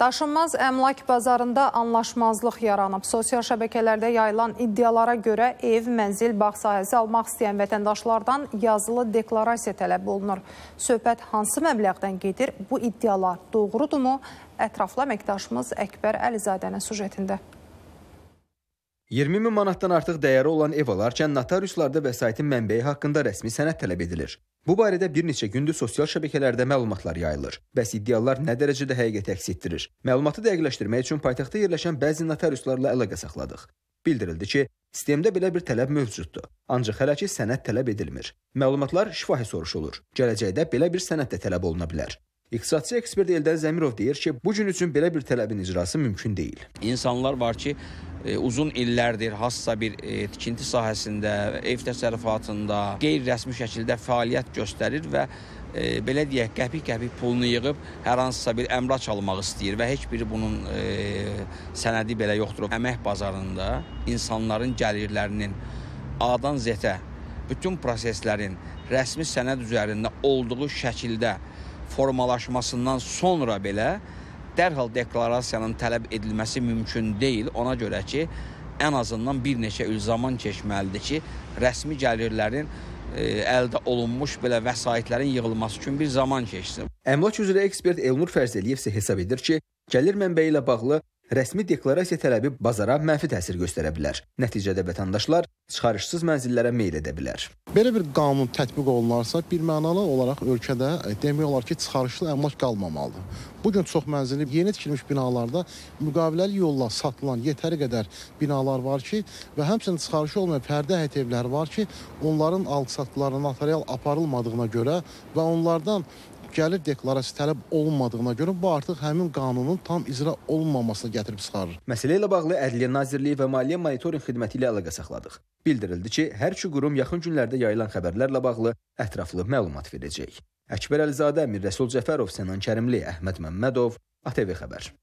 Daşınmaz əmlak bazarında anlaşmazlıq yaranıb. Sosial şəbəkələrdə yayılan iddialara görə ev, mənzil, bağ sahəsi almaq istəyən vətəndaşlardan yazılı deklarasiya tələb olunur. Söhbət hansı məbləğdən gedir? Bu iddialar doğrudurmu? Ətraflı əməkdaşımız Əkbər Əlizadənin süjetində. 20 min manatdan artıq dəyəri olan ev alarkən notariuslarda vəsaitin mənbəyi haqqında rəsmi sənəd tələb edilir. Bu barədə bir neçə gündür sosial şəbəkələrdə məlumatlar yayılır. Bəs iddialar nə dərəcədə həqiqəti əks etdirir? Məlumatı dəqiqləşdirmək üçün paytaxtda yerləşən bəzi notariuslarla əlaqə saxladıq. Bildirildi ki, sistemdə belə bir tələb mövcuddur. Ancaq hələ ki sənəd tələb edilmir. Məlumatlar şifahi soruşulur. Gələcəkdə belə bir sənəd də tələb oluna bilər. İqtisadçı ekspert Eldar Zəmirov deyir ki, bu gün üçün belə bir tələbin icrası mümkün deyil. İnsanlar var ki, uzun illərdir hassa bir tikinti sahəsində, ev təsərrüfatında qeyri-rəsmi şəkildə fəaliyyət göstərir və belə deyək, qəpik-qəpik pulunu yığıb hər hansısa bir əmlak almaq istəyir və heç biri bunun sənədi belə yoxdur. Əmək bazarında insanların gəlirlərinin A-dan Z-ə bütün proseslərin rəsmi sənəd üzərində olduğu şəkildə formalaşmasından sonra belə dərhal deklarasiyanın tələb edilməsi mümkün deyil. Ona görə ki, ən azından bir neçə il zaman keçməlidir ki, rəsmi gəlirlərin əldə olunmuş belə vəsaitlərin yığılması üçün bir zaman keçsin. Əmlak üzrə ekspert Elnur Fərzəliyev isə hesab edir ki, gəlir mənbəyi ilə bağlı rəsmi deklarasiya tələbi bazara mənfi təsir göstərə bilər. Nəticədə vətəndaşlar çıxarışsız mənzillərə meyl edə bilər. Belə bir qanun tətbiq olunarsa, bir mənalı olaraq ölkədə demək olar ki, çıxarışlı əmlak qalmamalıdır. Bugün çox mənzilli yeni tikilmiş binalarda müqaviləli yolla satılan yetəri qədər binalar var ki, və həmçinin çıxarışı olmayan pərdə həyət evləri var ki, onların alqı-satılarına notarial aparılmadığına görə və onlardan gəlir deklarasiya tələb olunmadığına görə bu artıq həmin qanunun tam icra olunmamasına gətirib çıxarır. Məsələ ilə bağlı Ədliyyə Nazirliyi və Maliyyə Monitorinq Xidməti ilə əlaqə saxladıq. Bildirildi ki, hər iki qurum yaxın günlərdə yayılan xəbərlərlə bağlı ətraflı məlumat verəcək. Əkbər Əlizadə, Əmir Rəsulcəfərov, Sənan Kərimli, Ahmet Memmedov, ATV xəbər.